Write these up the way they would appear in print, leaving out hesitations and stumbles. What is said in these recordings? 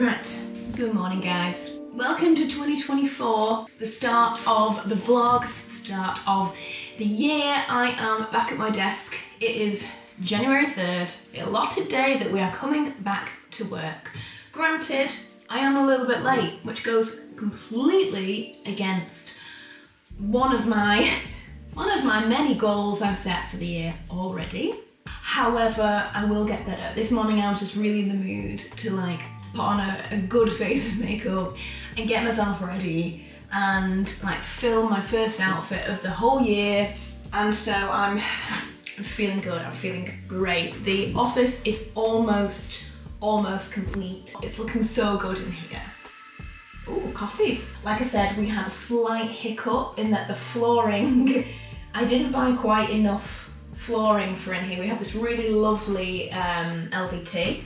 Right, good morning guys. Welcome to 2024, the start of the vlogs, start of the year. I am back at my desk. It is January 3rd, the allotted day that we are coming back to work. Granted, I am a little bit late, which goes completely against one of my many goals I've set for the year already. However, I will get better. This morning I was just really in the mood to like put on a good face of makeup and get myself ready and like film my first outfit of the whole year. And so I'm feeling good, I'm feeling great. The office is almost complete. It's looking so good in here. Ooh, coffees. Like I said, we had a slight hiccup in that the flooring, I didn't buy quite enough flooring for in here. We had this really lovely LVT.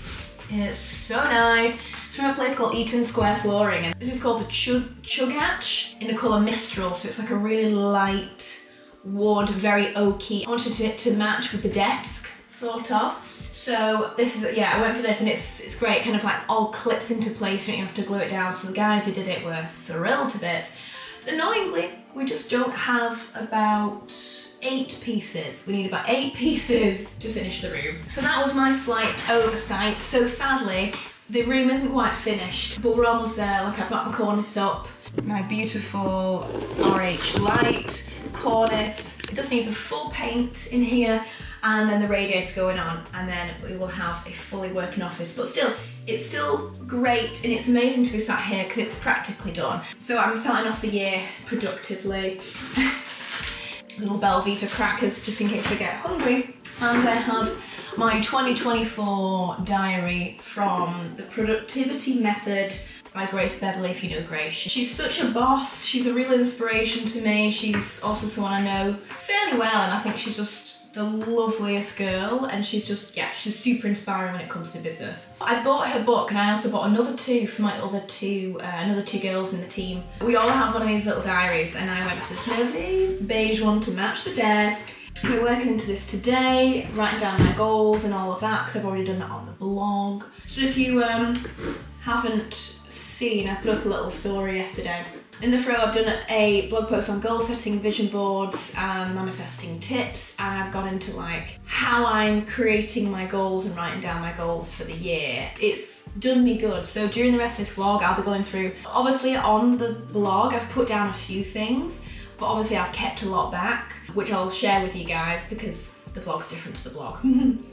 It's so nice. It's from a place called Eaton Square Flooring, and this is called the Chugatch in the colour Mistral, so it's like a really light wood, very oaky. I wanted it to match with the desk, sort of. So this is, yeah, I went for this and it's great, kind of like all clips into place, you don't have to glue it down. So the guys who did it were thrilled to bits. Annoyingly, we just don't have about 8 pieces. We need about 8 pieces to finish the room. So that was my slight oversight. So sadly, the room isn't quite finished, but we're almost there. Like I've got my cornice up, my beautiful RH light cornice. It just needs a full paint in here, and then the radiator going on, and then we will have a fully working office. But still, it's still great, and it's amazing to be sat here because it's practically done. So I'm starting off the year productively. Little Belvita crackers just in case I get hungry. And I have my 2024 diary from The Productivity Method by Grace Beverly, if you know Grace. She's such a boss. She's a real inspiration to me. She's also someone I know fairly well, and I think she's just the loveliest girl, and she's just, yeah, she's super inspiring when it comes to business. I bought her book, and I also bought another two for my other two, another two girls in the team. We all have one of these little diaries, and I went for this lovely beige one to match the desk. We're working into this today, writing down my goals and all of that, because I've already done that on the blog. So if you haven't seen, I put up a little story yesterday. In the throw, I've done a blog post on goal setting, vision boards and manifesting tips, and I've gone into like how I'm creating my goals and writing down my goals for the year. It's done me good. So during the rest of this vlog, I'll be going through, obviously on the blog, I've put down a few things, but obviously I've kept a lot back, which I'll share with you guys because the vlog's different to the blog.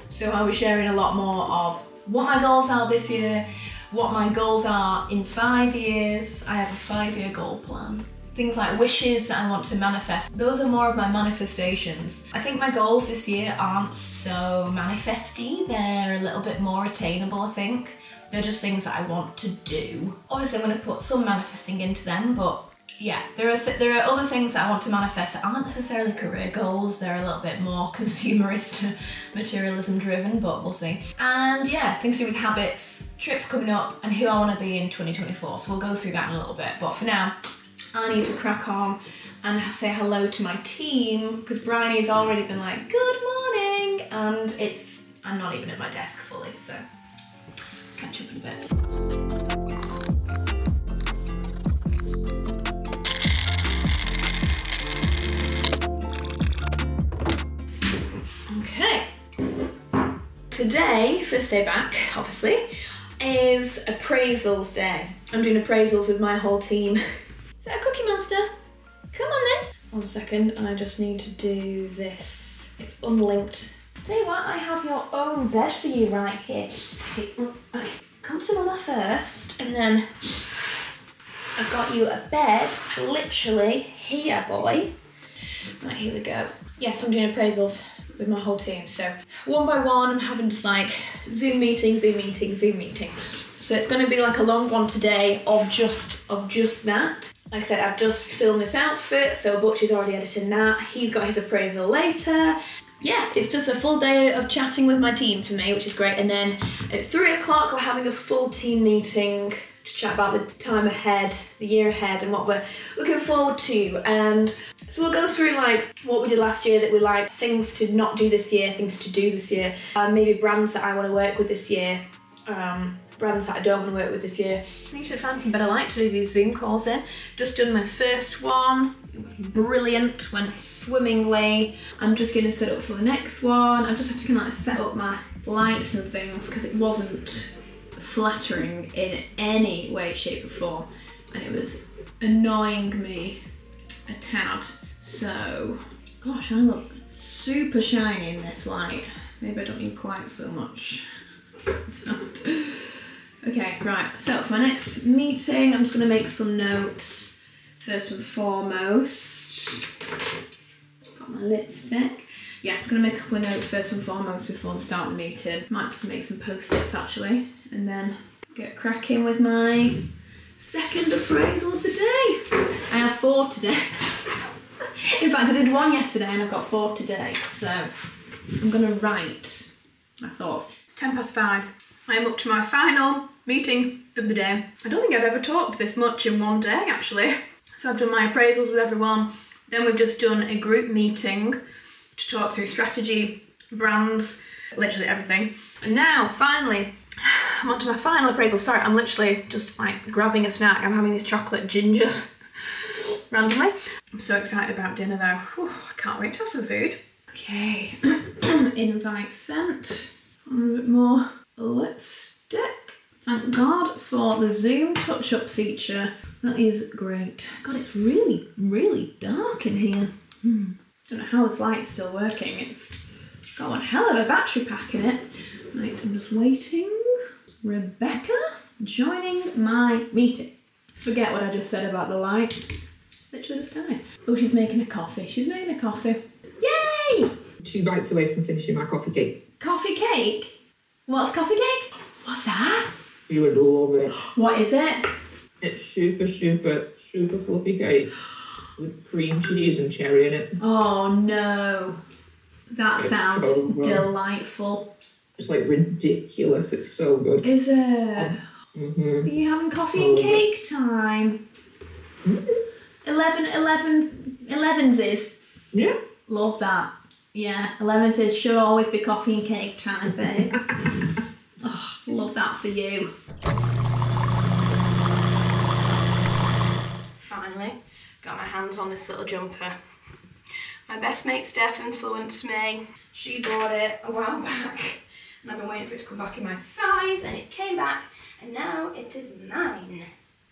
So I'll be sharing a lot more of what my goals are this year, what my goals are in 5 years. I have a 5-year goal plan. Things like wishes that I want to manifest. Those are more of my manifestations. I think my goals this year aren't so manifesty. They're a little bit more attainable, I think. They're just things that I want to do. Obviously, I'm going to put some manifesting into them, but yeah, there are other things that I want to manifest that aren't necessarily career goals. They're a little bit more consumerist, materialism driven, but we'll see. And yeah, things to do with habits, trips coming up, and who I want to be in 2024. So we'll go through that in a little bit. But for now, I need to crack on and say hello to my team, because Bryony's already been like, good morning, and I'm not even at my desk fully, so catch up in a bit. Today, first day back, obviously, is appraisals day. I'm doing appraisals with my whole team. Is that a Cookie Monster? Come on then. One second, I just need to do this. It's unlinked. Tell you what, I have your own bed for you right here. Okay, come to Mama first, and then I've got you a bed, literally here, boy. Right, here we go. Yes, I'm doing appraisals with my whole team. So one by one, I'm having just like Zoom meeting, Zoom meeting, Zoom meeting. So it's going to be like a long one today of just that. Like I said, I've just filmed this outfit, so Butch is already editing that. He's got his appraisal later. Yeah, it's just a full day of chatting with my team for me, which is great. And then at 3 o'clock, we're having a full team meeting to chat about the time ahead, the year ahead, and what we're looking forward to. And so we'll go through like what we did last year that we like, things to not do this year, things to do this year, maybe brands that I want to work with this year, brands that I don't want to work with this year. I need to find some better light to do these Zoom calls in. Just done my first one. It was brilliant, went swimmingly. I'm just going to set up for the next one. I just have to kind of like set up my lights and things because it wasn't flattering in any way, shape or form. And it was annoying me a tad. So, gosh, I look super shiny in this light. Maybe I don't need quite so much. Okay, right, so for my next meeting, I'm just gonna make some notes. First and foremost, got my lipstick. Yeah, I'm gonna make a couple of notes first and foremost before I start the meeting. Might just make some post-its actually, and then get cracking with my second appraisal of the day. I have 4 today. In fact, I did 1 yesterday and I've got 4 today. So I'm gonna write my thoughts. It's 5:10. I am up to my final meeting of the day. I don't think I've ever talked this much in one day actually. So I've done my appraisals with everyone. Then we've just done a group meeting to talk through strategy, brands, literally everything. And now, finally, I'm on to my final appraisal. Sorry, I'm literally just like grabbing a snack. I'm having these chocolate gingers randomly. I'm so excited about dinner though. Whew, I can't wait to have some food. Okay, invite sent. A little bit more lipstick. Thank God for the Zoom touch-up feature. That is great. God, it's really, really dark in here. Don't know how this light's still working. It's got one hell of a battery pack in it. Right, I'm just waiting. Rebecca joining my meeting. Forget what I just said about the light. Literally just died. Oh, she's making a coffee. She's making a coffee. Yay! 2 bites away from finishing my coffee cake. Coffee cake? What's coffee cake? What's that? You would love it. What is it? It's super, super, super fluffy cake with cream cheese and cherry in it. Oh no. That sounds delightful. It's like ridiculous. It's so good. Is it? Are you having coffee and cake time? 11s. Yes. Love that. Yeah, 11s should always be coffee and cake time, babe. Oh, love that for you. Finally, got my hands on this little jumper. My best mate Steph influenced me. She bought it a while back, and I've been waiting for it to come back in my size, and it came back, and now it is mine.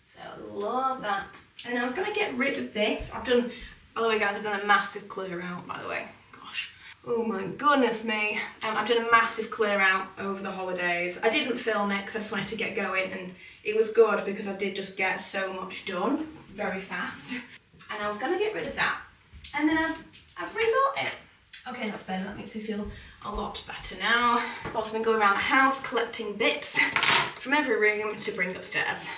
So love that. And I was gonna get rid of this. I've done, by the way guys, I've done a massive clear out, by the way. Gosh, oh my goodness me. I've done a massive clear out over the holidays. I didn't film it because I just wanted to get going, and it was good because I did just get so much done very fast. And I was gonna get rid of that. And then I've resorted. Okay, that's better, that makes me feel a lot better now. I've also been going around the house collecting bits from every room to bring upstairs.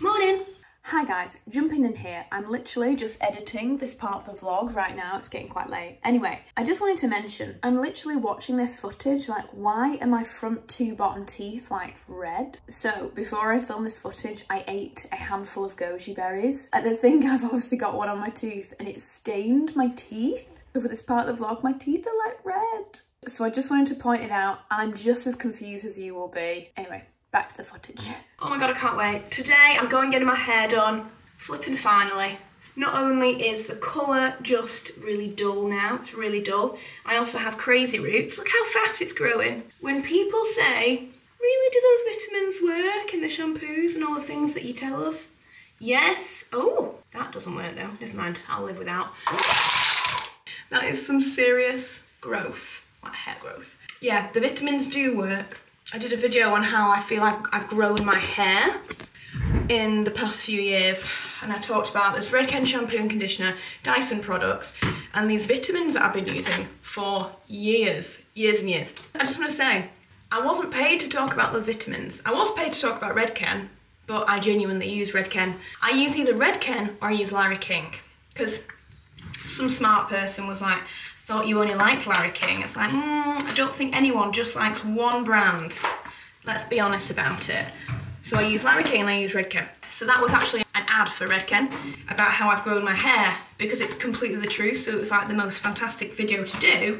Morning. Hi guys, jumping in here. I'm literally just editing this part of the vlog right now. It's getting quite late. Anyway, I just wanted to mention, I'm literally watching this footage, like why are my front 2 bottom teeth like red? So before I filmed this footage, I ate a handful of goji berries. And I think I've obviously got one on my tooth and it stained my teeth. So for this part of the vlog, my teeth are like red. So I just wanted to point it out. I'm just as confused as you will be. Anyway. Back to the footage. Oh my god, I can't wait. Today I'm going getting my hair done, flipping finally. Not only is the colour just really dull now, it's really dull, I also have crazy roots. Look how fast it's growing. When people say, really do those vitamins work and the shampoos and all the things that you tell us? Yes. Oh, that doesn't work though. Never mind, I'll live without. That is some serious growth, like hair growth. Yeah, the vitamins do work. I did a video on how I feel I've grown my hair in the past few years, and I talked about this Redken shampoo and conditioner, Dyson products, and these vitamins that I've been using for years and years. I just want to say, I wasn't paid to talk about the vitamins. I was paid to talk about Redken, but I genuinely use Redken. I use either Redken or I use Larry King, because some smart person was like, thought you only liked Larry King. It's like, I don't think anyone just likes one brand. Let's be honest about it. So I use Larry King and I use Redken. So that was actually an ad for Redken about how I've grown my hair, because it's completely the truth. So it was like the most fantastic video to do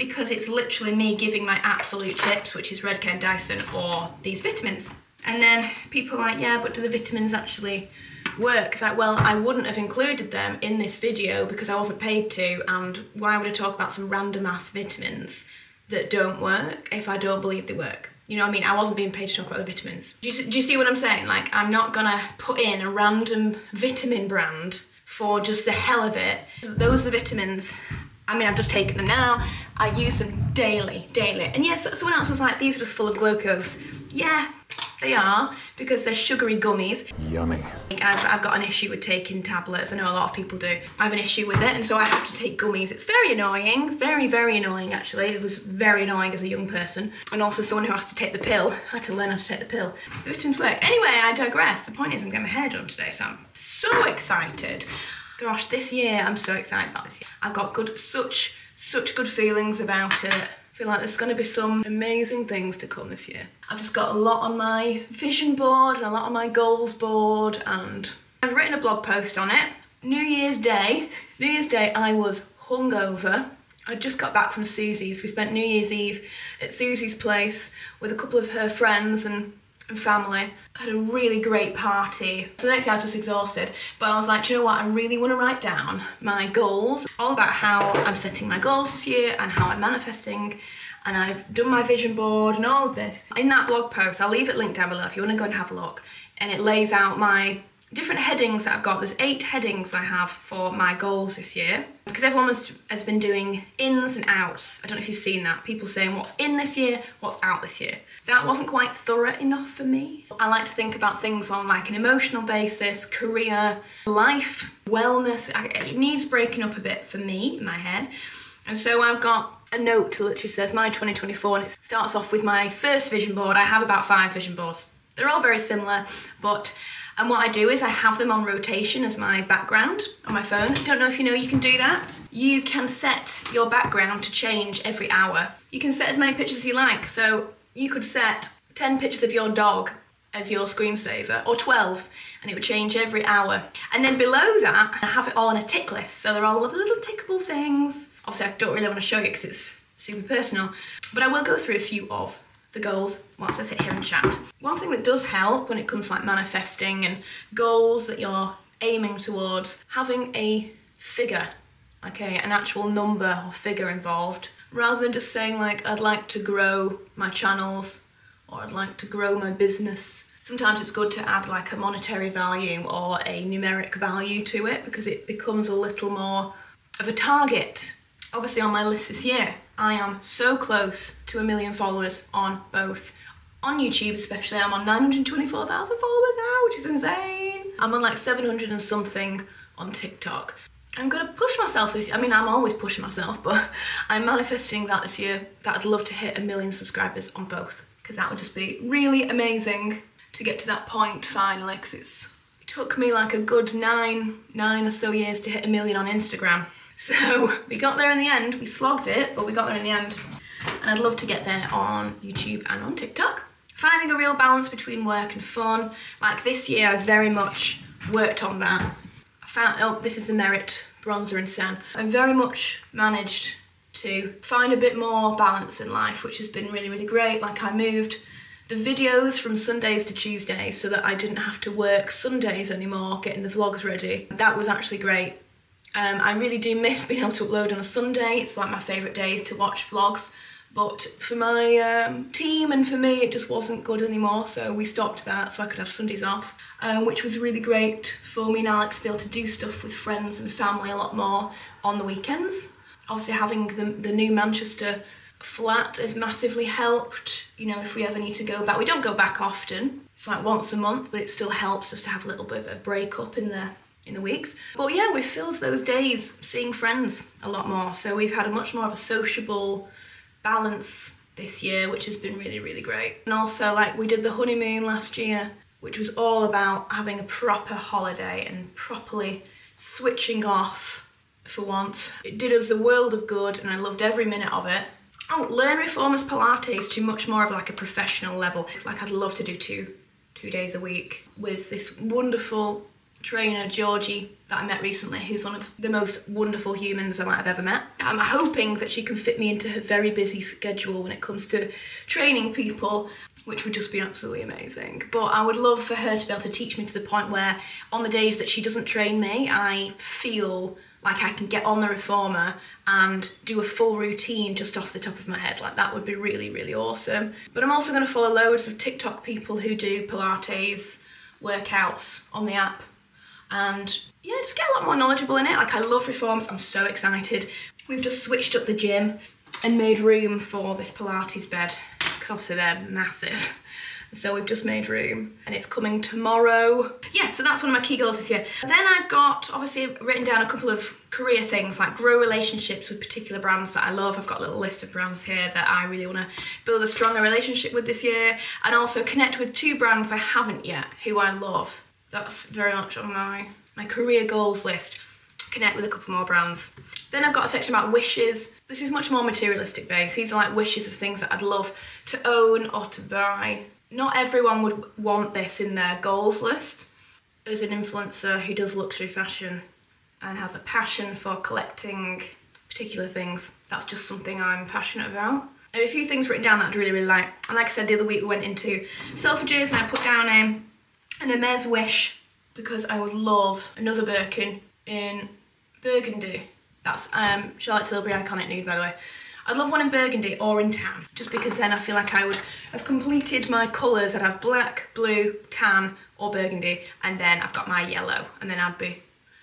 because it's literally me giving my absolute tips, which is Redken, Dyson, or these vitamins. And then people are like, yeah, but do the vitamins actually work? It's like, well, I wouldn't have included them in this video because I wasn't paid to, and why would I talk about some random ass vitamins that don't work if I don't believe they work? You know what I mean? I wasn't being paid to talk about the vitamins. Do you see what I'm saying? Like, I'm not gonna put in a random vitamin brand for just the hell of it. So those are the vitamins. I mean, I've just taken them now. I use them daily. And yes, someone else was like, these are just full of glucose. Yeah, they are, because they're sugary gummies. Yummy. I've got an issue with taking tablets. I know a lot of people do. I have an issue with it, and so I have to take gummies. It's very annoying, very, very annoying actually. It was very annoying as a young person. And also someone who has to take the pill. I had to learn how to take the pill. The vitamins work. Anyway, I digress. The point is I'm getting my hair done today, so I'm so excited. Gosh, this year, I'm so excited about this year. I've got such good feelings about it. I feel like there's gonna be some amazing things to come this year. I've just got a lot on my vision board and a lot on my goals board, and I've written a blog post on it. New Year's Day I was hungover. I just got back from Susie's. We spent New Year's Eve at Susie's place with a couple of her friends and family. I had a really great party. So the next day I was just exhausted, but I was like, do you know what, I really want to write down my goals, all about how I'm setting my goals this year and how I'm manifesting, and I've done my vision board and all of this. In that blog post, I'll leave it linked down below if you want to go and have a look, and it lays out my different headings that I've got. There's 8 headings I have for my goals this year, because everyone has been doing ins and outs. I don't know if you've seen that, people saying what's in this year, what's out this year. That wasn't quite thorough enough for me. I like to think about things on like an emotional basis, career, life, wellness. It needs breaking up a bit for me in my head, and so I've got a note that literally says my 2024, and it starts off with my first vision board. I have about 5 vision boards. They're all very similar, but and what I do is I have them on rotation as my background on my phone. I don't know if you know you can do that. You can set your background to change every hour. You can set as many pictures as you like. So you could set 10 pictures of your dog as your screensaver, or 12, and it would change every hour. And then below that, I have it all on a tick list. So they're all little tickable things. Obviously, I don't really want to show you because it's super personal, but I will go through a few of the goals whilst I sit here and chat. One thing that does help when it comes to like manifesting and goals that you're aiming towards, having a figure, okay, an actual number or figure involved, rather than just saying like, I'd like to grow my channels, or I'd like to grow my business. Sometimes it's good to add like a monetary value or a numeric value to it, because it becomes a little more of a target. Obviously on my list this year, I am so close to 1 million followers on both. On YouTube especially, I'm on 924,000 followers now, which is insane. I'm on like 700 and something on TikTok. I'm gonna push myself this year. I mean, I'm always pushing myself, but I'm manifesting that this year, that I'd love to hit 1 million subscribers on both, because that would just be really amazing to get to that point finally, because it took me like a good nine or so years to hit 1 million on Instagram. So we got there in the end. We slogged it, but we got there in the end. And I'd love to get there on YouTube and on TikTok. Finding a real balance between work and fun. Like this year, I've very much worked on that. I found, oh, this is the Merit Bronzer and Sun. I very much managed to find a bit more balance in life, which has been really, really great. Like I moved the videos from Sundays to Tuesdays so that I didn't have to work Sundays anymore, getting the vlogs ready. That was actually great. I really do miss being able to upload on a Sunday. It's like my favourite days to watch vlogs, but for my team and for me it just wasn't good anymore, so we stopped that so I could have Sundays off, which was really great for me and Alex to be able to do stuff with friends and family a lot more on the weekends. Obviously having the new Manchester flat has massively helped, you know, if we ever need to go back. We don't go back often, it's like once a month, but it still helps us to have a little bit of a break up in there. In the weeks. But yeah, we've filled those days seeing friends a lot more, so we've had a much more of a sociable balance this year, which has been really, really great. And also, like, we did the honeymoon last year, which was all about having a proper holiday and properly switching off for once. It did us the world of good and I loved every minute of it. Oh, learn Reformers Pilates to much more of like a professional level. Like I'd love to do two days a week with this wonderful trainer Georgie that I met recently, who's one of the most wonderful humans I might have ever met. I'm hoping that she can fit me into her very busy schedule when it comes to training people, which would just be absolutely amazing. But I would love for her to be able to teach me to the point where on the days that she doesn't train me, I feel like I can get on the reformer and do a full routine just off the top of my head. Like, that would be really, really awesome. But I'm also going to follow loads of TikTok people who do Pilates workouts on the app, and yeah, just get a lot more knowledgeable in it. Like, I love reforms, I'm so excited. We've just switched up the gym and made room for this Pilates bed, because obviously they're massive. So we've just made room and it's coming tomorrow. Yeah, so that's one of my key goals this year. Then I've got, obviously, written down a couple of career things, like grow relationships with particular brands that I love. I've got a little list of brands here that I really want to build a stronger relationship with this year, and also connect with two brands I haven't yet who I love. That's very much on my career goals list. Connect with a couple more brands. Then I've got a section about wishes. This is much more materialistic based. These are like wishes of things that I'd love to own or to buy. Not everyone would want this in their goals list. As an influencer who does luxury fashion and has a passion for collecting particular things, that's just something I'm passionate about. There are a few things written down that I'd really, really like. And like I said, the other week we went into Selfridges and I put down an Hermes wish, because I would love another Birkin in burgundy. That's Charlotte Tilbury iconic nude, by the way. I'd love one in burgundy or in tan, just because then I feel like I would have completed my colours. I'd have black, blue, tan or burgundy, and then I've got my yellow, and then I'd be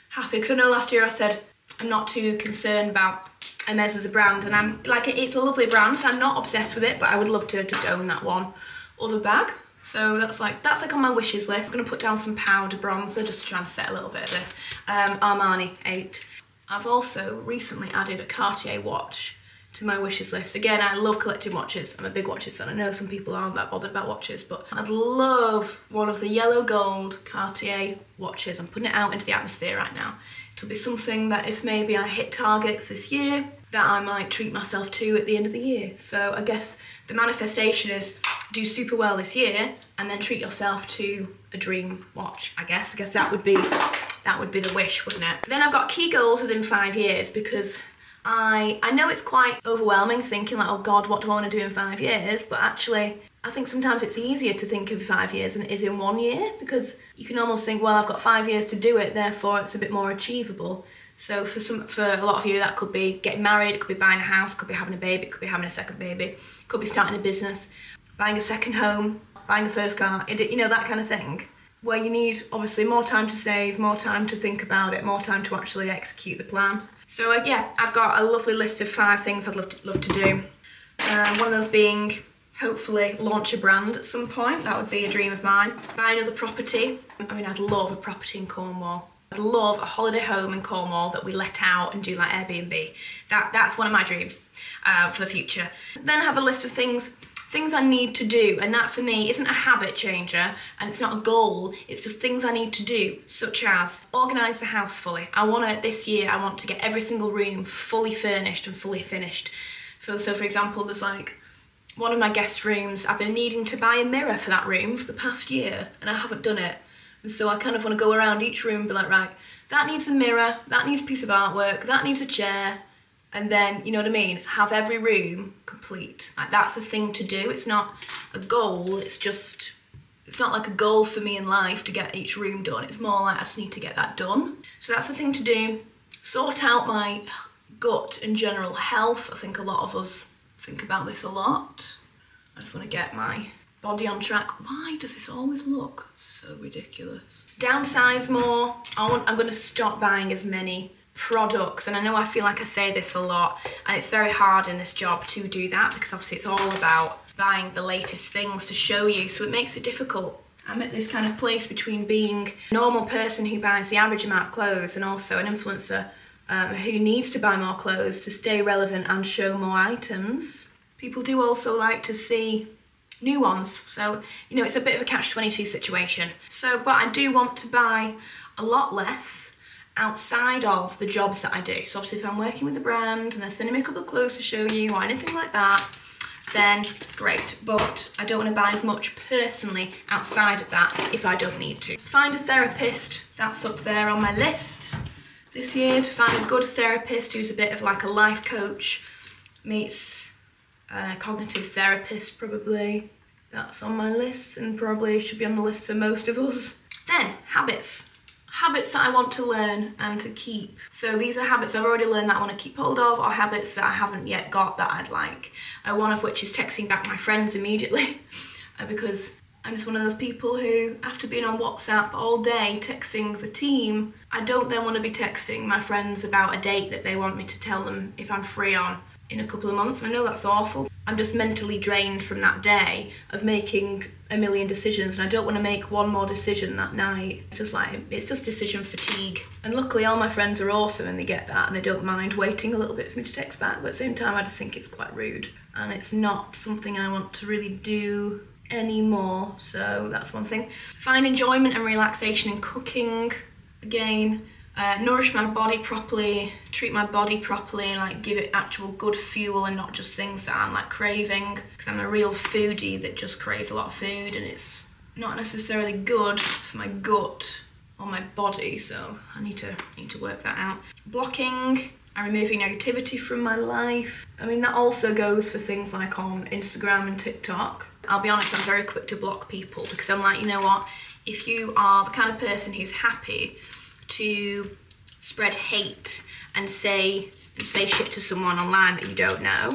happy. Because I know last year I said I'm not too concerned about Hermes as a brand, and I'm like, it's a lovely brand, I'm not obsessed with it, but I would love to just own that one other bag. So that's like on my wishes list. I'm going to put down some powder bronzer just to try and set a little bit of this. Armani 8. I've also recently added a Cartier watch to my wishes list. Again, I love collecting watches. I'm a big watches fan. I know some people aren't that bothered about watches, but I'd love one of the yellow gold Cartier watches. I'm putting it out into the atmosphere right now. It'll be something that if maybe I hit targets this year, that I might treat myself to at the end of the year. So I guess the manifestation is do super well this year and then treat yourself to a dream watch, I guess. I guess that would be the wish, wouldn't it? Then I've got key goals within 5 years, because I know it's quite overwhelming thinking like, oh God, what do I want to do in 5 years? But actually, I think sometimes it's easier to think of 5 years than it is in 1 year, because you can almost think, well, I've got 5 years to do it, therefore it's a bit more achievable. So for a lot of you, that could be getting married, it could be buying a house, it could be having a baby, it could be having a second baby, it could be starting a business, buying a second home, buying a first car, you know, that kind of thing. Where you need, obviously, more time to save, more time to think about it, more time to actually execute the plan. So yeah, I've got a lovely list of 5 things I'd love to do. One of those being, hopefully, launch a brand at some point. That would be a dream of mine. Buy another property. I mean, I'd love a property in Cornwall. I'd love a holiday home in Cornwall that we let out and do like Airbnb. That's one of my dreams for the future. Then I have a list of things I need to do, and that for me isn't a habit changer and it's not a goal, it's just things I need to do, such as organise the house fully. This year I want to get every single room fully furnished and fully finished. So for example, there's like one of my guest rooms, I've been needing to buy a mirror for that room for the past year and I haven't done it, and so I kind of want to go around each room and be like, right, that needs a mirror, that needs a piece of artwork, that needs a chair. And then, you know what I mean, have every room complete. Like, that's a thing to do. It's not a goal, it's just, it's not like a goal for me in life to get each room done. It's more like I just need to get that done. So that's the thing to do. Sort out my gut and general health. I think a lot of us think about this a lot. I just want to get my body on track. Why does this always look so ridiculous? Downsize more. I'm going to stop buying as many products, and I know I feel like I say this a lot, and it's very hard in this job to do that, because obviously it's all about buying the latest things to show you, so it makes it difficult. I'm at this kind of place between being a normal person who buys the average amount of clothes and also an influencer who needs to buy more clothes to stay relevant and show more items. People do also like to see new ones, so you know, it's a bit of a catch-22 situation. So, but I do want to buy a lot less outside of the jobs that I do. So obviously if I'm working with a brand and they're sending me a couple of clothes to show you or anything like that, then great, but I don't want to buy as much personally outside of that if I don't need to. Find a therapist, that's up there on my list this year, to find a good therapist who's a bit of like a life coach meets a cognitive therapist probably. That's on my list and probably should be on the list for most of us. Then habits. Habits that I want to learn and to keep. So these are habits I've already learned that I want to keep hold of, or habits that I haven't yet got that I'd like. One of which is texting back my friends immediately because I'm just one of those people who, after being on WhatsApp all day texting the team, I don't then want to be texting my friends about a date that they want me to tell them if I'm free on in a couple of months. I know that's awful. I'm just mentally drained from that day of making a million decisions, and I don't want to make one more decision that night. It's just like, it's just decision fatigue. And luckily all my friends are awesome and they get that and they don't mind waiting a little bit for me to text back, but at the same time I just think it's quite rude and it's not something I want to really do anymore, so that's one thing. Find enjoyment and relaxation in cooking, again. Nourish my body properly, treat my body properly, like give it actual good fuel and not just things that I'm like craving, because I'm a real foodie that just craves a lot of food and it's not necessarily good for my gut or my body, so I need to work that out. Blocking and removing negativity from my life. I mean, that also goes for things like on Instagram and TikTok. I'll be honest, I'm very quick to block people because I'm like, you know what, if you are the kind of person who's happy to spread hate and say shit to someone online that you don't know,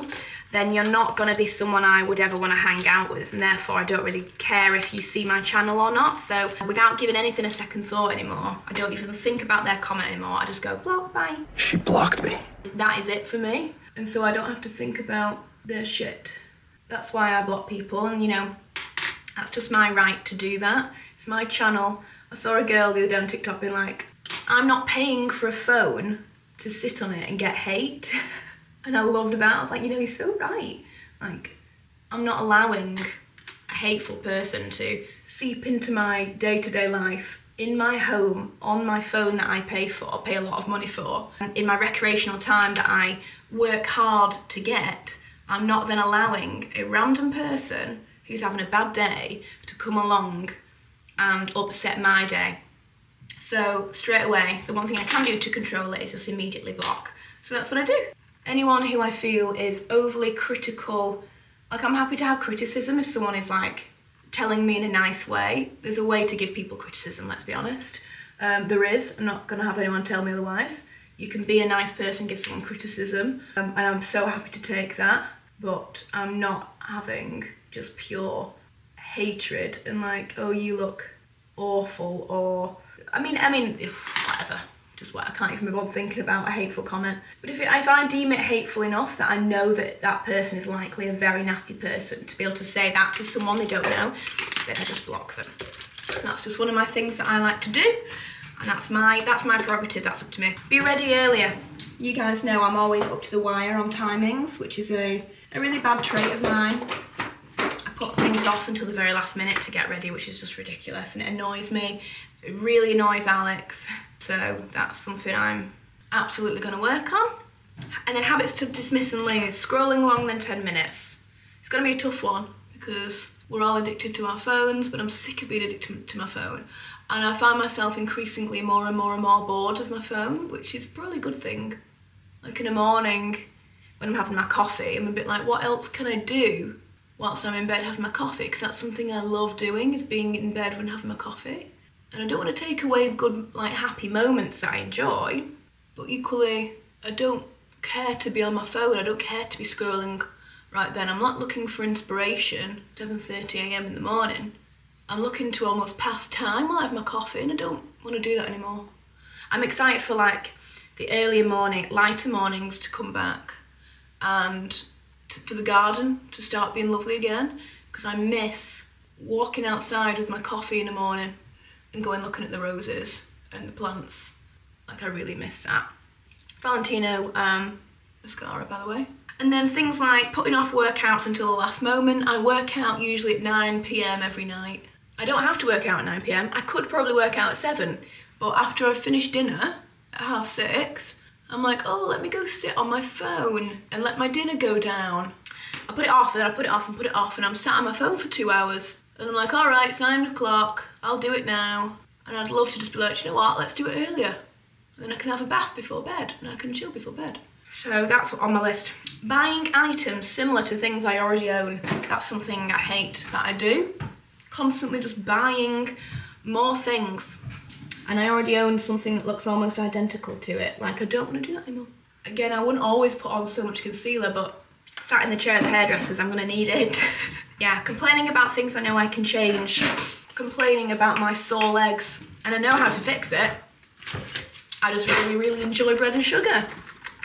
then you're not going to be someone I would ever want to hang out with, and therefore I don't really care if you see my channel or not. So without giving anything a second thought anymore, I don't even think about their comment anymore. I just go block, bye. She blocked me. That is it for me, and so I don't have to think about their shit. That's why I block people, and you know, that's just my right to do that. It's my channel. I saw a girl the other day on TikTok being like, I'm not paying for a phone to sit on it and get hate. And I loved that. I was like, you know, you're so right. Like, I'm not allowing a hateful person to seep into my day-to-day life, in my home, on my phone that I pay for, pay a lot of money for, and in my recreational time that I work hard to get. I'm not then allowing a random person who's having a bad day to come along and upset my day. So straight away, the one thing I can do to control it is just immediately block. So that's what I do. Anyone who I feel is overly critical, like I'm happy to have criticism if someone is like telling me in a nice way. There's a way to give people criticism, let's be honest. There is, I'm not gonna have anyone tell me otherwise. You can be a nice person, give someone criticism, and I'm so happy to take that, but I'm not having just pure hatred and like, oh, you look awful, or I mean, whatever, just what I can't even be bothered thinking about a hateful comment. But if I deem it hateful enough that I know that that person is likely a very nasty person, to be able to say that to someone they don't know, then I just block them. And that's just one of my things that I like to do, and that's my prerogative, that's up to me. Be ready earlier. You guys know I'm always up to the wire on timings, which is a really bad trait of mine. I put things off until the very last minute to get ready, which is just ridiculous, and it annoys me. It really annoys Alex, so that's something I'm absolutely going to work on. And then habits to dismiss and lose. Scrolling longer than 10 minutes. It's going to be a tough one because we're all addicted to our phones, but I'm sick of being addicted to my phone. And I find myself increasingly more and more and more bored of my phone, which is probably a good thing. Like in the morning when I'm having my coffee, I'm a bit like, what else can I do whilst I'm in bed having my coffee? Because that's something I love doing, is being in bed when having my coffee. And I don't want to take away good, like, happy moments that I enjoy, but equally, I don't care to be on my phone. I don't care to be scrolling right then. I'm not looking for inspiration 7:30 a.m. in the morning. I'm looking to almost pass time while I have my coffee, and I don't want to do that anymore. I'm excited for, like, the earlier morning, lighter mornings to come back, and for the garden to start being lovely again, because I miss walking outside with my coffee in the morning and going looking at the roses and the plants. Like, I really miss that. Valentino mascara, by the way. And then things like putting off workouts until the last moment. I work out usually at 9 p.m. every night. I don't have to work out at 9 p.m. I could probably work out at 7, but after I've finished dinner at 6:30, I'm like, oh, let me go sit on my phone and let my dinner go down. I put it off, and then I put it off and put it off, and I'm sat on my phone for 2 hours. And I'm like, all right, it's 9 o'clock, I'll do it now. And I'd love to just be like, you know what, let's do it earlier. And then I can have a bath before bed, and I can chill before bed. So that's on my list. Buying items similar to things I already own. That's something I hate that I do. Constantly just buying more things. And I already own something that looks almost identical to it. Like, I don't want to do that anymore. Again, I wouldn't always put on so much concealer, but sat in the chair of the hairdressers, I'm gonna need it. Yeah, complaining about things I know I can change. Complaining about my sore legs. And I know how to fix it. I just really, really enjoy bread and sugar.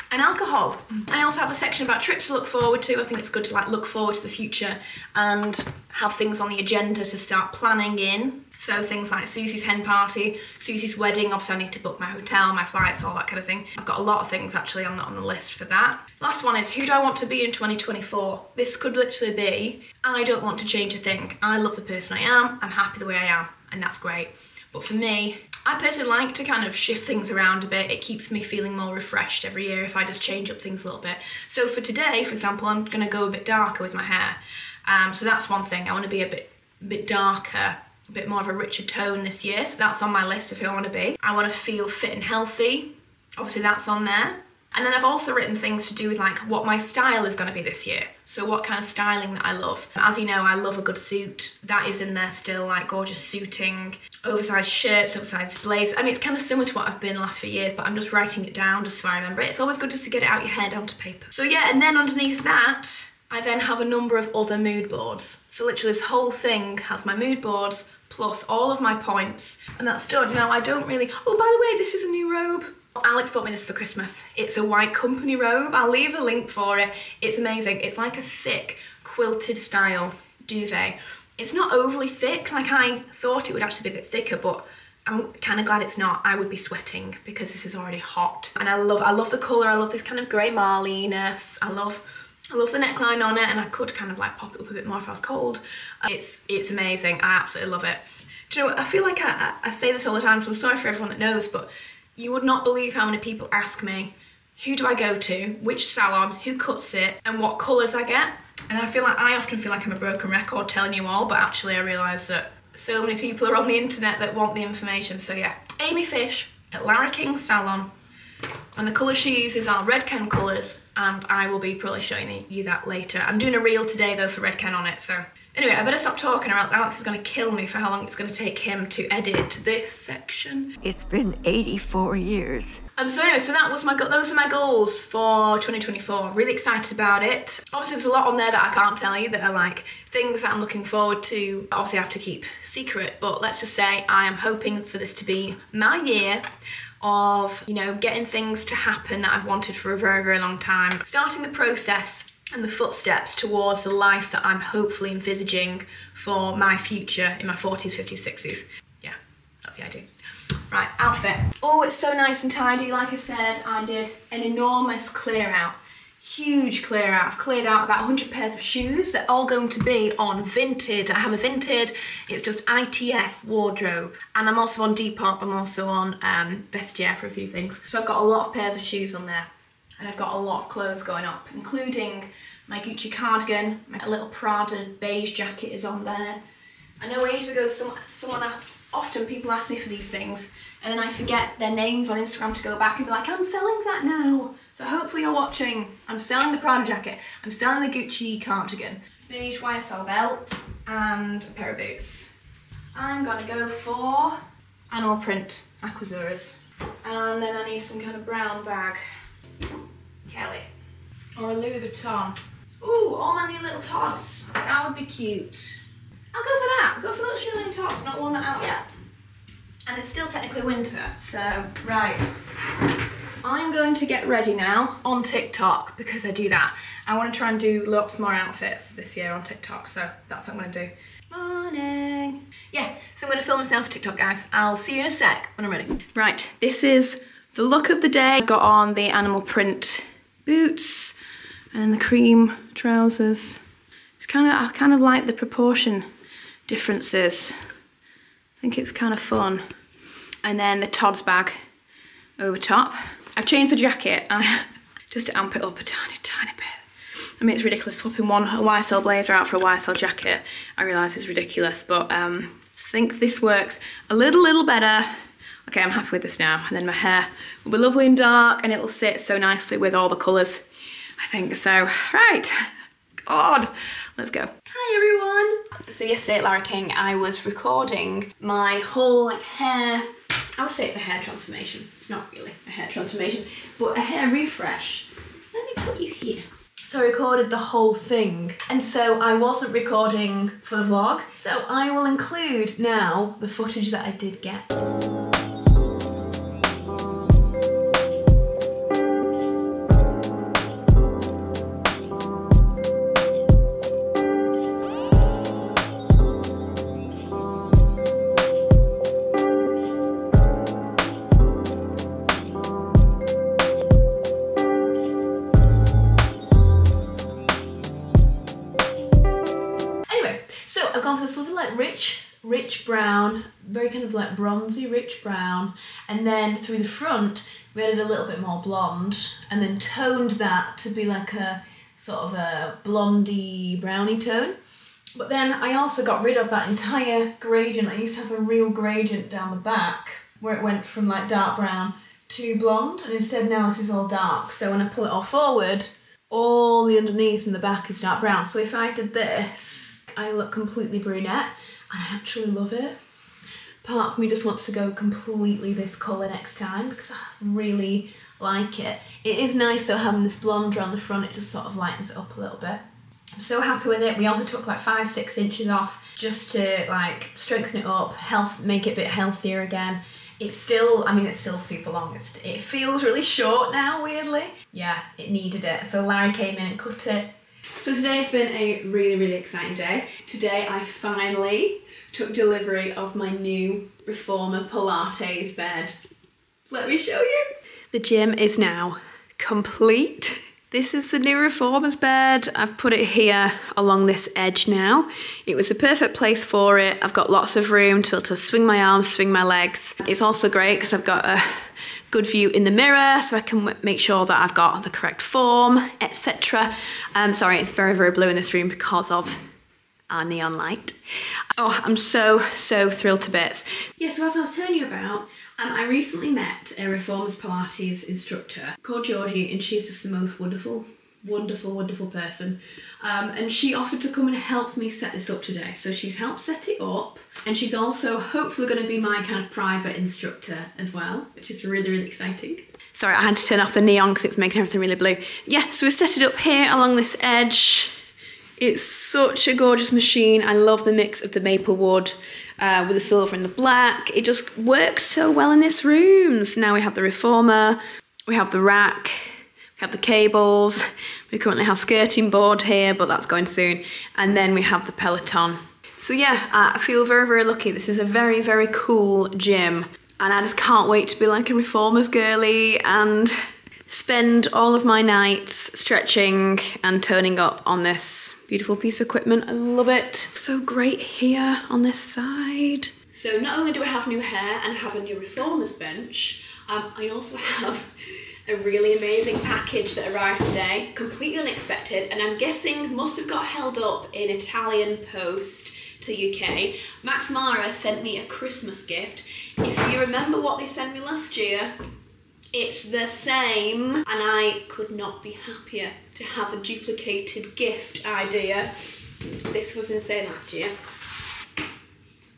And alcohol. I also have a section about trips to look forward to. I think it's good to like look forward to the future and have things on the agenda to start planning in. So things like Susie's hen party, Susie's wedding, obviously I need to book my hotel, my flights, all that kind of thing. I've got a lot of things actually on the list for that. Last one is, who do I want to be in 2024? This could literally be, I don't want to change a thing. I love the person I am, I'm happy the way I am, and that's great. But for me, I personally like to kind of shift things around a bit. It keeps me feeling more refreshed every year if I just change up things a little bit. So for today, for example, I'm gonna go a bit darker with my hair. So that's one thing, I wanna be a bit darker, a bit more of a richer tone this year. So that's on my list of who I wanna be. I wanna feel fit and healthy. Obviously that's on there. And then I've also written things to do with like what my style is gonna be this year. So what kind of styling that I love. As you know, I love a good suit. That is in there still, like gorgeous suiting, oversized shirts, oversized blazers. I mean, it's kind of similar to what I've been the last few years, but I'm just writing it down just so I remember it. It's always good just to get it out your head onto paper. So yeah, and then underneath that, I then have a number of other mood boards. So literally this whole thing has my mood boards plus all of my points, and that's done. Now I don't really, oh, by the way, this is a new robe. Alex bought me this for Christmas. It's a white company robe. I'll leave a link for it. It's amazing. It's like a thick quilted style duvet. It's not overly thick. Like I thought it would actually be a bit thicker, but I'm kind of glad it's not. I would be sweating because this is already hot. And I love the color. I love this kind of grey marliness. I love the neckline on it, and I could kind of like pop it up a bit more if I was cold. It's amazing. I absolutely love it. Do you know what? I feel like I say this all the time, so I'm sorry for everyone that knows, but you would not believe how many people ask me, who do I go to, which salon, who cuts it, and what colours I get. And I feel like I often feel like I'm a broken record telling you all, but actually I realise that so many people are on the internet that want the information. So yeah, Amy Fish at Lara King Salon, and the colours she uses are Redken colours, and I will be probably showing you that later. I'm doing a reel today though for Redken on it, so. Anyway, I better stop talking or else Alex is going to kill me for how long it's going to take him to edit this section. It's been 84 years. So anyway, so that was those are my goals for 2024. Really excited about it. Obviously there's a lot on there that I can't tell you that are like things that I'm looking forward to. Obviously I have to keep secret, but let's just say I am hoping for this to be my year of, you know, getting things to happen that I've wanted for a very, very long time. Starting the process and the footsteps towards the life that I'm hopefully envisaging for my future in my 40s, 50s, 60s. Yeah, that's the idea. Right, outfit. Oh, it's so nice and tidy. Like I said, I did an enormous clear out. Huge clear out. I've cleared out about 100 pairs of shoes. They're all going to be on Vinted. I have a Vinted, it's just ITF wardrobe. And I'm also on Depop, I'm also on Vestiaire for a few things. So I've got a lot of pairs of shoes on there. And I've got a lot of clothes going up, including my Gucci cardigan, my little Prada beige jacket is on there. I know ages ago often people ask me for these things and then I forget their names on Instagram to go back and be like, I'm selling that now. So hopefully you're watching. I'm selling the Prada jacket, I'm selling the Gucci cardigan, beige YSL belt and a pair of boots. I'm gonna go for animal print Aquazzuras. And then I need some kind of brown bag. Kelly. Or a Louis Vuitton. Ooh, all my new little Tod's. That would be cute. I'll go for that. I'll go for little shilling Tod's. Not worn that out yet. And it's still technically winter, so, right. I'm going to get ready now on TikTok because I do that. I want to try and do lots more outfits this year on TikTok, so that's what I'm going to do. Morning. Yeah, so I'm going to film this now for TikTok, guys. I'll see you in a sec when I'm ready. Right, this is the look of the day. I got on the animal print boots and the cream trousers. It's kind of, I kind of like the proportion differences. I think it's kind of fun. And then the Tod's bag over top. I've changed the jacket just to amp it up a tiny bit. I mean, it's ridiculous swapping one YSL blazer out for a YSL jacket. I realise it's ridiculous, but I think this works a little better. Okay, I'm happy with this now. And then my hair will be lovely and dark, and it'll sit so nicely with all the colours, I think. So, right, God, let's go. Hi everyone. So yesterday at Lara King, I was recording my whole like hair, I would say it's a hair transformation. It's not really a hair transformation, but a hair refresh. Let me put you here. So I recorded the whole thing. And so I wasn't recording for the vlog. So I will include now the footage that I did get. Rich brown, very kind of like bronzy rich brown, and then through the front we added a little bit more blonde and then toned that to be like a sort of a blondie brownie tone. But then I also got rid of that entire gradient. I used to have a real gradient down the back where it went from like dark brown to blonde, and instead now this is all dark. So when I pull it all forward, all the underneath and the back is dark brown. So if I did this, I look completely brunette. And I actually love it. Part of me just wants to go completely this colour next time because I really like it. It is nice though having this blonde around the front, it just sort of lightens it up a little bit. I'm so happy with it. We also took like 5-6 inches off just to like strengthen it up, make it a bit healthier again. It's still, I mean, it's still super long. It feels really short now, weirdly. Yeah, it needed it. So Larry came in and cut it. So today's been a really exciting day. Today I finally took delivery of my new Reformer Pilates bed. Let me show you. The gym is now complete. This is the new Reformer's bed. I've put it here along this edge now. It was a perfect place for it. I've got lots of room to be able to swing my arms, swing my legs. It's also great because I've got a good view in the mirror so I can make sure that I've got the correct form, etc. Sorry, it's very blue in this room because of our neon light. Oh, I'm so thrilled to bits. Yeah, so as I was telling you about, I recently met a Reformers Pilates instructor called Georgie, and she's just the most wonderful person. And she offered to come and help me set this up today. So she's helped set it up, and she's also hopefully going to be my kind of private instructor as well, which is really exciting. Sorry, I had to turn off the neon because it's making everything really blue. Yeah, so we set it up here along this edge. It's such a gorgeous machine. I love the mix of the maple wood with the silver and the black. It just works so well in this room. So now we have the reformer, we have the rack, we have the cables, we currently have skirting board here, but that's going soon. And then we have the Peloton. So yeah, I feel very lucky. This is a very cool gym. And I just can't wait to be like a reformer's girly and spend all of my nights stretching and turning up on this beautiful piece of equipment. I love it. So great here on this side. So not only do I have new hair and have a new reformer's bench, I also have a really amazing package that arrived today, completely unexpected, and I'm guessing must have got held up in Italian post to UK. Max Mara sent me a Christmas gift. If you remember what they sent me last year, it's the same, and I could not be happier to have a duplicated gift idea. This was insane last year.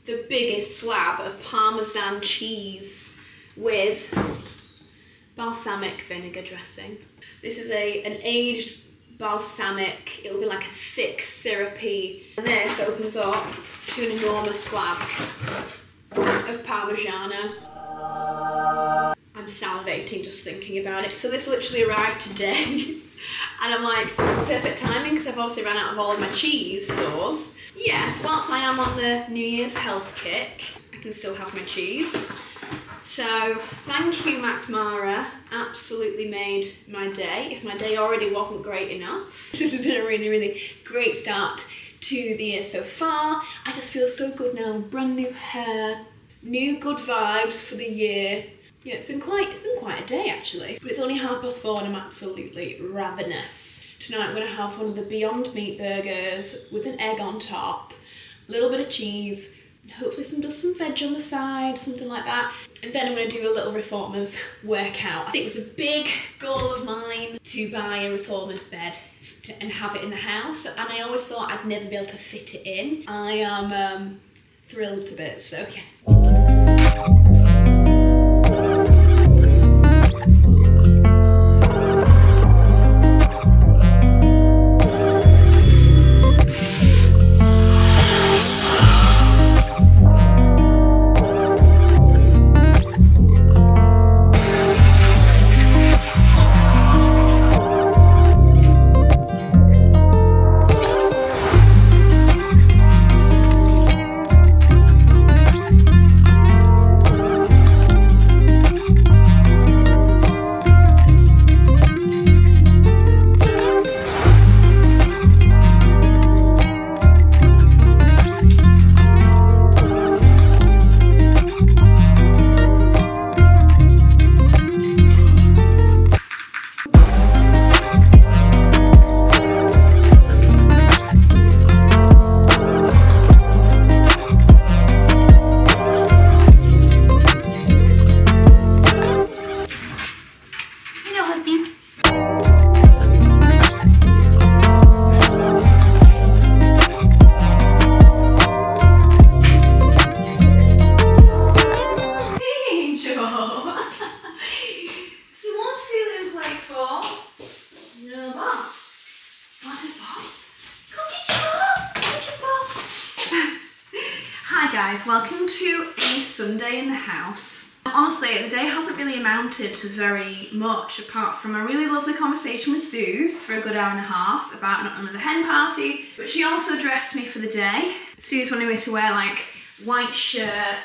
The biggest slab of Parmesan cheese with balsamic vinegar dressing. This is an aged balsamic, it'll be like a thick syrupy, and this opens up to an enormous slab of Parmigiana. I'm salivating just thinking about it. So this literally arrived today and I'm like, perfect timing because I've obviously ran out of all of my cheese sauce. Yeah, whilst I am on the New Year's health kick, I can still have my cheese. So thank you, Max Mara. Absolutely made my day, if my day already wasn't great enough. This has been a really great start to the year so far. I just feel so good now. Brand new hair, new good vibes for the year. Yeah, it's been quite a day actually, but it's only 4:30 and I'm absolutely ravenous. Tonight I'm going to have one of the Beyond Meat burgers with an egg on top, a little bit of cheese, and hopefully some veg on the side, something like that. And then I'm going to do a little reformers workout. I think it was a big goal of mine to buy a reformers bed and have it in the house, and I always thought I'd never be able to fit it in. I am thrilled to bits, so yeah. Welcome to a Sunday in the house. Honestly, the day hasn't really amounted to very much apart from a really lovely conversation with Suze for a good hour and a half about not another hen party, but she also dressed me for the day. Suze wanted me to wear like white shirt,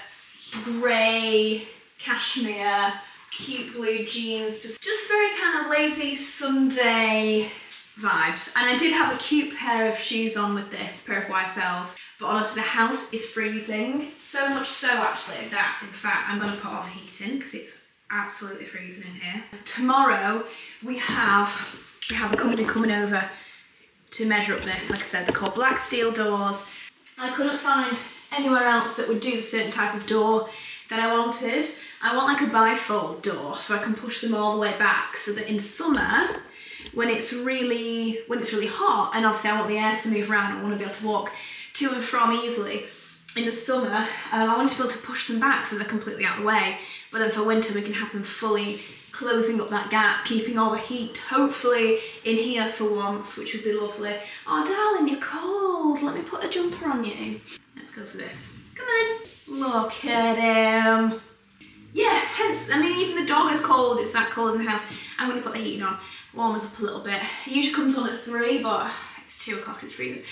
grey cashmere, cute blue jeans, just very kind of lazy Sunday vibes. And I did have a cute pair of shoes on with this, pair of YSLs. But honestly, the house is freezing. So much so, actually, that in fact, I'm gonna put all the heat in because it's absolutely freezing in here. Tomorrow, we have a company coming over to measure up this. Like I said, they're called Black Steel Doors. I couldn't find anywhere else that would do the certain type of door that I wanted. I want like a bifold door so I can push them all the way back so that in summer, when it's really hot, and obviously I want the air to move around, I wanna be able to walk to and from easily. In the summer, I want to be able to push them back so they're completely out of the way. But then for winter, we can have them fully closing up that gap, keeping all the heat, hopefully, in here for once, which would be lovely. Oh, darling, you're cold. Let me put a jumper on you. Let's go for this. Come on. Look at him. Yeah, hence, I mean, even the dog is cold. It's that cold in the house. I'm going to put the heating on. Warm us up a little bit. It usually comes on at 3, but it's 2 o'clock, it's freezing.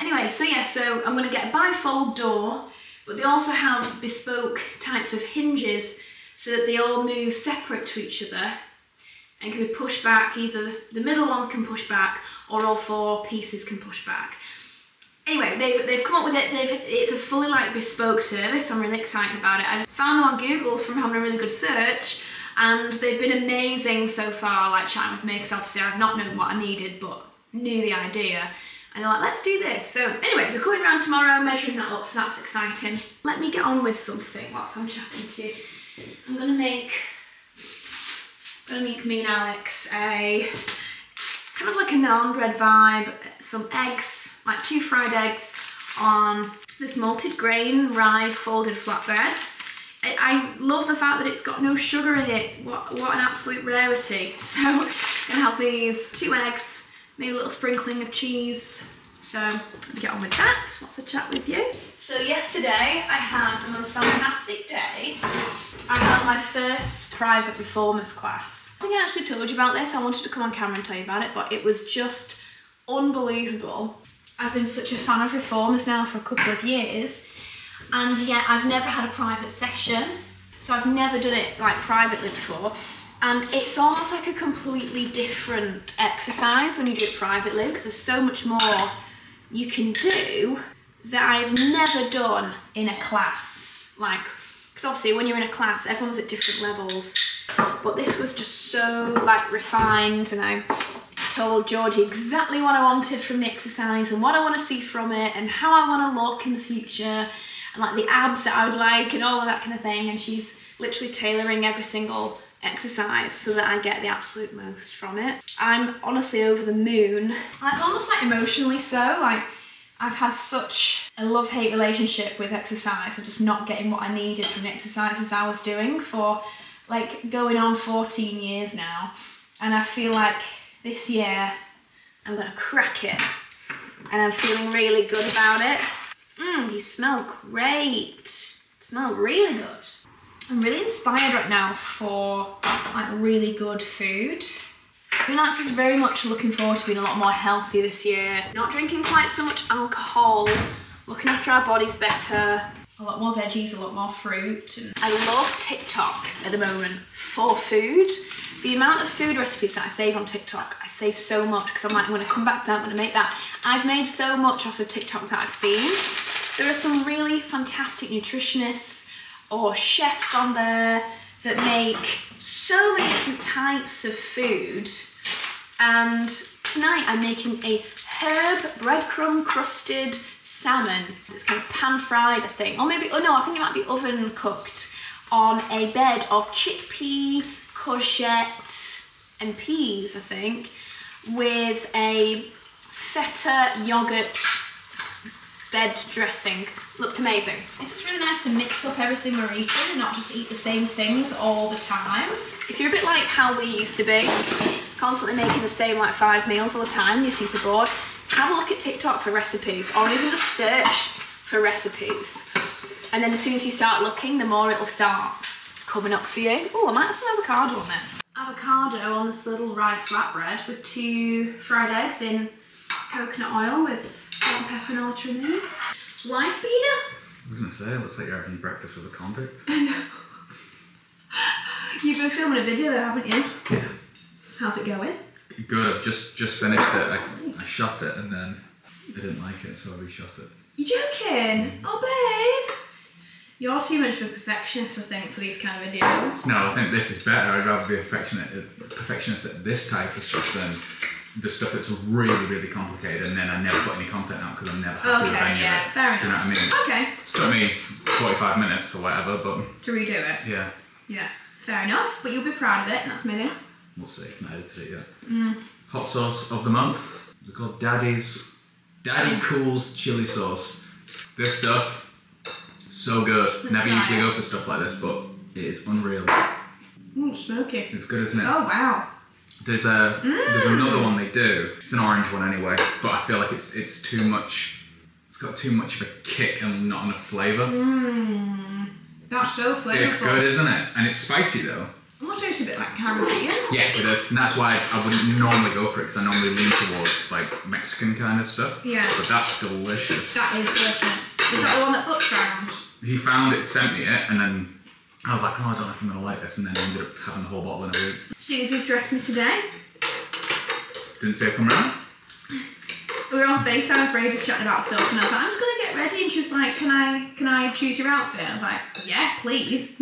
Anyway, so yeah, so I'm gonna get a bifold door, but they also have bespoke types of hinges so that they all move separate to each other and can be pushed back. Either the middle ones can push back or all 4 pieces can push back. Anyway, they've come up with it. It's a fully like bespoke service. I'm really excited about it. I just found them on Google from having a really good search, and they've been amazing so far, like chatting with me, because obviously I've not known what I needed, but knew the idea, and they're like, let's do this. So anyway, they're coming around tomorrow, measuring that up, so that's exciting. Let me get on with something whilst I'm chatting to you. I'm gonna make me and Alex a kind of like a naan bread vibe, some eggs, like 2 fried eggs on this malted grain rye folded flatbread. I love the fact that it's got no sugar in it. What an absolute rarity. So I'm gonna have these 2 eggs, maybe a little sprinkling of cheese. So let me get on with that. What's a chat with you? So yesterday I had the most fantastic day. I had my first private reformers class. I think I actually told you about this. I wanted to come on camera and tell you about it, but it was just unbelievable. I've been such a fan of reformers now for a couple of years, and yet I've never had a private session. So I've never done it like privately before. And it's almost like a completely different exercise when you do it privately, because there's so much more you can do that I've never done in a class. Like, because obviously when you're in a class, everyone's at different levels, but this was just so like refined, and I told Georgie exactly what I wanted from the exercise and what I want to see from it and how I want to look in the future and like the abs that I would like and all of that kind of thing, and she's literally tailoring every single exercise so that I get the absolute most from it. I'm honestly over the moon, like almost like emotionally so. Like I've had such a love-hate relationship with exercise and just not getting what I needed from the exercises I was doing for like going on 14 years now, and I feel like this year I'm gonna crack it and I'm feeling really good about it. You smell great, smell really good. I'm really inspired right now for like really good food. I mean, I'm just very much looking forward to being a lot more healthy this year. Not drinking quite so much alcohol, looking after our bodies better. A lot more veggies, a lot more fruit. I love TikTok at the moment for food. The amount of food recipes that I save on TikTok, I save so much because I'm like, I'm gonna come back to that, I'm gonna make that. I've made so much off of TikTok that I've seen. There are some really fantastic nutritionists or chefs on there that make so many different types of food. And tonight I'm making a herb breadcrumb crusted salmon. It's kind of pan fried, I think. Or maybe, oh no, I think it might be oven cooked on a bed of chickpea, courgette and peas, I think, with a feta yogurt bed dressing. Looked amazing. It's just really nice to mix up everything we're eating and not just eat the same things all the time. If you're a bit like how we used to be, constantly making the same like 5 meals all the time, you're super bored, have a look at TikTok for recipes, or even just search for recipes. And then as soon as you start looking, the more it'll start coming up for you. Oh, I might have some avocado on this. Avocado on this little rye flatbread with 2 fried eggs in coconut oil with salt and pepper and all trimmings. Life beater? I was gonna say, it looks like you're having breakfast with a convict. I know. You've been filming a video though, haven't you? Yeah. How's it going? Good, I've just finished it. I shot it and then I didn't like it, so I reshot it. You're joking? Oh babe! You're too much of a perfectionist, I think, for these kind of videos. No, I think this is better. I'd rather be a perfectionist at this type of stuff than the stuff that's really, really complicated, and then I never put any content out because I'm never happy with any of it. Fair enough. Do you know what I mean? It's, okay. It's took me 45 minutes or whatever, but... To redo it? Yeah. Yeah. Fair enough, but you'll be proud of it, and that's amazing. We'll see, not edited it yet. Hot sauce of the month. They're called Daddy's. Daddy Cool's Chili Sauce. This stuff, so good. Never usually go for stuff like this, but it is unreal. Ooh, smoky. It's good, isn't it? Oh, wow. There's another one they do. It's an orange one anyway, but I feel like it's too much. It's got too much of a kick and not enough flavour. That's so flavourful. It's good, isn't it? And it's spicy though. I'm not sure, it's a bit like Caribbean. Yeah, it is. And that's why I wouldn't normally go for it, because I normally lean towards like Mexican kind of stuff. Yeah. But that's delicious. That is delicious. Is that the one that Buck found? He found it, sent me it, and then I was like, oh, I don't know if I'm going to like this, and then I ended up having the whole bottle in a week. Susie's dressing today. Didn't say come round. We were on FaceTime, afraid, just chatting about stuff, and I was like, I'm just going to get ready, and she was like, can I choose your outfit? And I was like, yeah, please.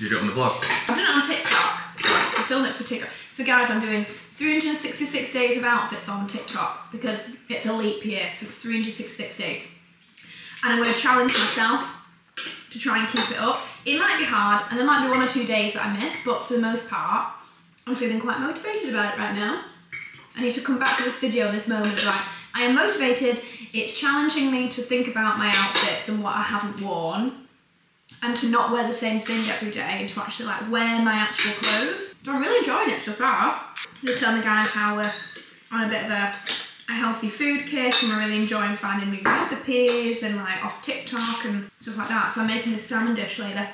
You do it on the blog? I've done it on TikTok. I filmed it for TikTok. So guys, I'm doing 366 days of outfits on TikTok because it's a leap year, so it's 366 days. And I'm going to challenge myself to try and keep it up. It might be hard, and there might be 1 or 2 days that I miss, but for the most part, I'm feeling quite motivated about it right now. I need to come back to this video in this moment, like, I am motivated, it's challenging me to think about my outfits and what I haven't worn, and to not wear the same thing every day, and to actually like wear my actual clothes. So I'm really enjoying it so far. I'm just telling the guys how we're on a bit of a healthy food kick, and we're really enjoying finding new recipes and like off TikTok and stuff like that. So I'm making this salmon dish later.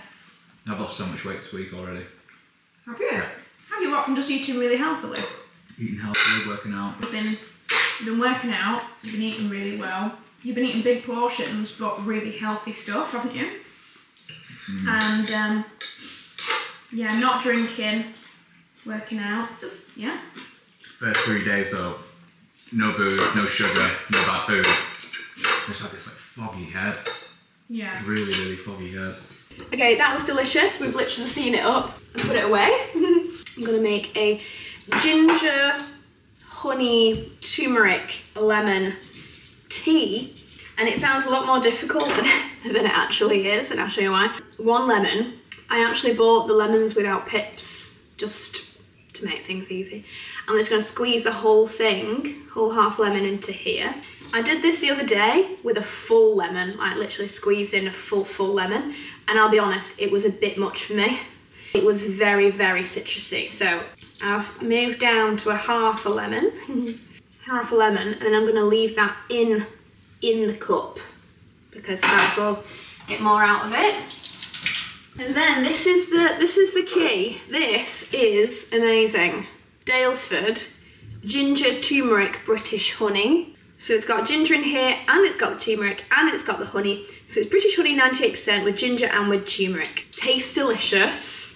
I've lost so much weight this week already. Have you? Yeah. Have you what, from just eating really healthily? Eating healthily, working out. You've been working out, you've been eating really well. You've been eating big portions but really healthy stuff, haven't you? And yeah, not drinking, working out, it's just, yeah. First 3 days though, no booze, no sugar, no bad food. I just had this like foggy head. Yeah. Really, really foggy head. Okay, that was delicious. We've literally seen it up and put it away. I'm gonna make a ginger honey, turmeric, lemon tea, and it sounds a lot more difficult than it actually is, and I'll show you why. One lemon. I actually bought the lemons without pips, just to make things easy. I'm just gonna squeeze the whole thing, whole half lemon into here. I did this the other day with a full lemon, like literally squeezed in a full lemon, and I'll be honest, it was a bit much for me. It was very, very citrusy, so I've moved down to a half a lemon, half a lemon, and then I'm gonna leave that in the cup because I might as well get more out of it. And then this is the key. This is amazing. Dalesford ginger turmeric British honey. So it's got ginger in here, and it's got the turmeric, and it's got the honey. So it's British honey 98% with ginger and with turmeric. Tastes delicious.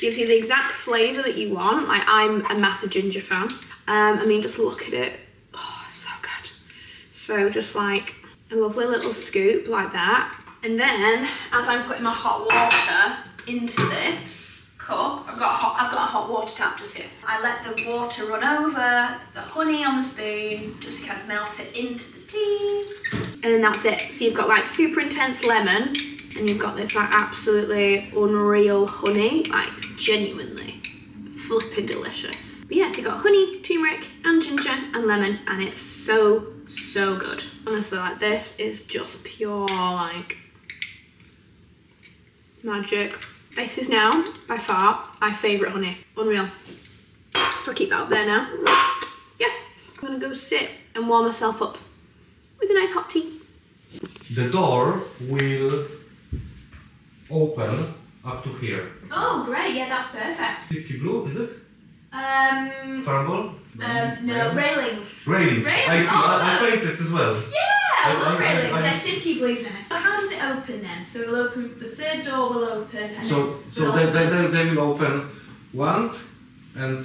Gives you the exact flavour that you want. Like, I'm a massive ginger fan. I mean, just look at it. Oh, it's so good. So just like a lovely little scoop like that. And then, as I'm putting my hot water into this cup, I've got a hot water tap just here. I let the water run over the honey on the spoon, just to kind of melt it into the tea. And then that's it. So you've got like super intense lemon, and you've got this like absolutely unreal honey, like genuinely flipping delicious. But yeah, so you've got honey, turmeric, and ginger, and lemon, and it's so good. Honestly, like, this is just pure like magic. This is now by far my favourite honey. Unreal. So I'll keep that up there now. Yeah, I'm gonna go sit and warm myself up with a nice hot tea. The door will open up to here. Oh great, yeah, that's perfect. Safety blue, is it? Farmable? No, railings. Railings. I see, I painted it as well. Yeah! I love railings, they're sticky blues now. So how does it open then? So we'll open, the third door will open and so they will open one and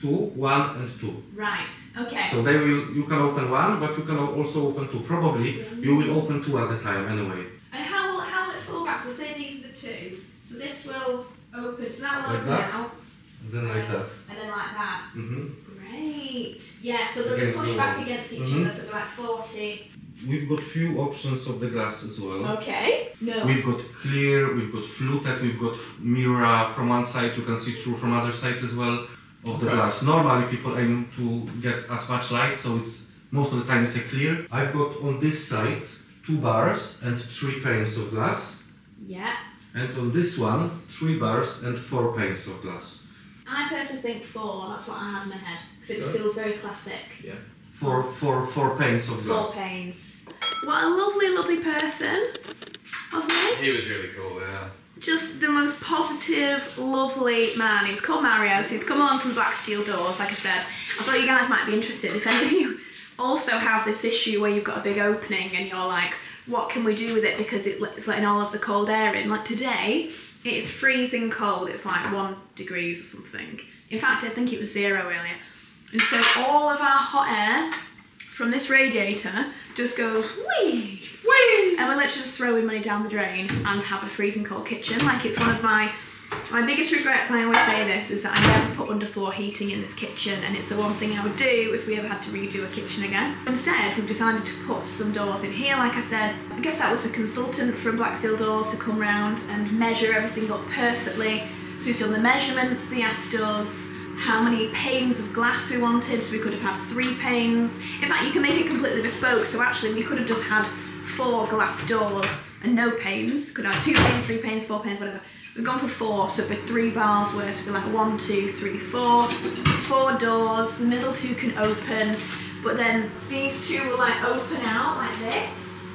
two. Right, okay. So they will, you can open one, but you can also open two. Probably you will open two at a time anyway. And how will it fall back? So say these are the two. So this will open, so that will open like that. Now. And then like that. And then like that. Great. Yeah, so they'll be pushed back against each other, so it'll be like 40. We've got few options of the glass as well. Okay. No. We've got clear, we've got fluted, we've got mirror from one side, you can see through from other side as well of the glass. Normally people aim to get as much light, so it's most of the time it's a clear. I've got on this side 2 bars and 3 panes of glass. Yeah. And on this one, 3 bars and 4 panes of glass. I personally think 4, that's what I had in my head, because it feels very classic. Yeah. Four panes of glass. 4 panes. What a lovely, lovely person, wasn't he? He was really cool, yeah. Just the most positive, lovely man. He was called Mario, so he's come along from Black Steel Doors, like I said. I thought you guys might be interested if any of you also have this issue where you've got a big opening and you're like, what can we do with it because it's letting all of the cold air in. Like today, it's freezing cold. It's like 1 degree or something. In fact, I think it was 0 earlier. And so all of our hot air from this radiator just goes wee, wee, and we're literally just throwing money down the drain and have a freezing cold kitchen. Like, it's one of my biggest regrets, and I always say this, is that I never put underfloor heating in this kitchen, and it's the one thing I would do if we ever had to redo a kitchen again. Instead, we've decided to put some doors in here, like I said. I guess that was the consultant from Black Steel Doors to come round and measure everything up perfectly. So he's done the measurements, he asked us how many panes of glass we wanted, so we could have had 3 panes. In fact, you can make it completely bespoke, so actually we could have just had 4 glass doors and no panes. Could have 2 panes, 3 panes, 4 panes, whatever. We've gone for 4, so it'd be 3 bars worth. It'd be like 1, 2, 3, 4. 4 doors, the middle 2 can open, but then these 2 will like open out like this,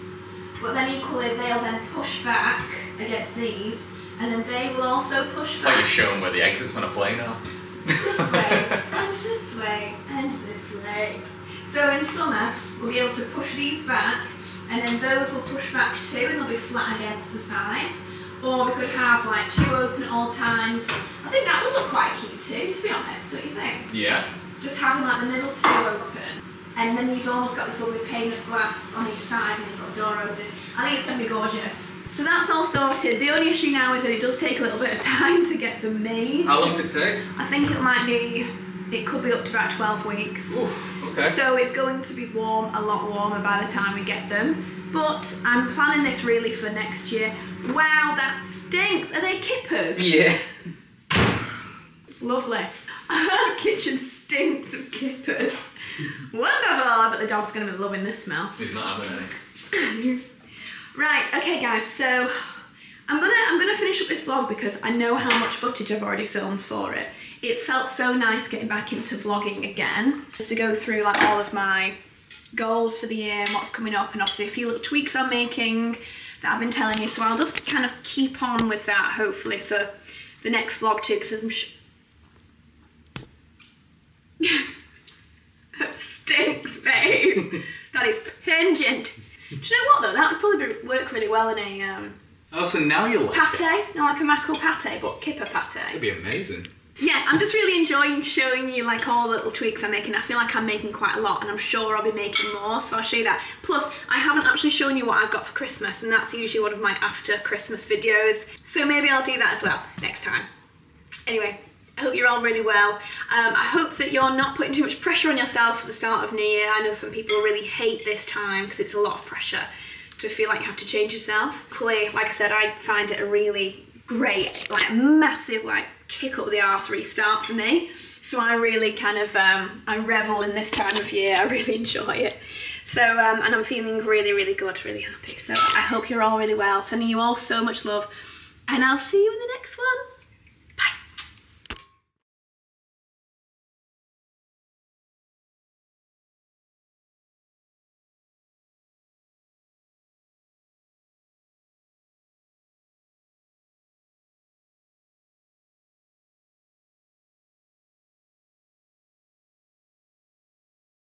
but then equally they'll then push back against these, and then they will also push back. It's like you're showing where the exits on a plane are. This way, and this way, and this way. So in summer, we'll be able to push these back, and then those will push back too, and they'll be flat against the sides. Or we could have like 2 open at all times. I think that would look quite cute too, to be honest. What do you think? Yeah. Just having like the middle 2 open, and then you've almost got this lovely pane of glass on each side, and you've got a door open. I think it's going to be gorgeous. So that's all sorted. The only issue now is that it does take a little bit of time to get them made. How long does it take? I think it might be It could be up to about 12 weeks. Oof, okay. So it's going to be warm, a lot warmer by the time we get them. But I'm planning this really for next year. Wow, that stinks. Are they kippers? Yeah. Lovely. Our kitchen stinks of kippers. Wonderful. But the dog's going to be loving this smell. He's not having any. Right, okay guys, so I'm gonna finish up this vlog because I know how much footage I've already filmed for it. It's felt so nice getting back into vlogging again. Just to go through like all of my goals for the year and what's coming up, and obviously a few little tweaks I'm making that I've been telling you. So I'll just kind of keep on with that hopefully for the next vlog too, because I'm that stinks, babe. That is pungent. Do you know what though? That would probably work really well in a oh, so now you like pate, no, like a mackerel pate, but kipper pate. That'd be amazing. Yeah, I'm just really enjoying showing you like all the little tweaks I'm making. I feel like I'm making quite a lot, and I'm sure I'll be making more, so I'll show you that. Plus, I haven't actually shown you what I've got for Christmas, and that's usually one of my after Christmas videos. So maybe I'll do that as well next time. Anyway, I hope you're all really well. I hope that you're not putting too much pressure on yourself at the start of New Year. I know some people really hate this time because it's a lot of pressure to feel like you have to change yourself. Equally, like I said, I find it a really great, like massive, like kick up the arse restart for me. So I really kind of, I revel in this time of year. I really enjoy it. So, and I'm feeling really, really good, really happy. So I hope you're all really well. Sending you all so much love, and I'll see you in the next one.